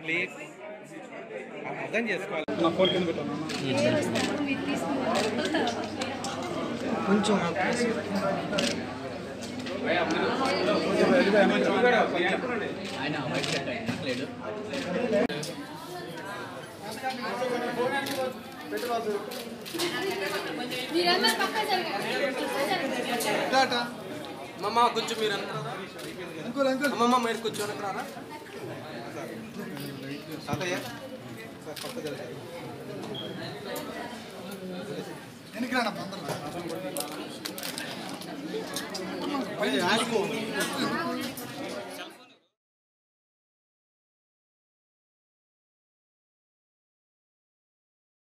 Please. Then yes, call. No, call can be done. I know. Mama, good to meet you. Mama, made good job. Any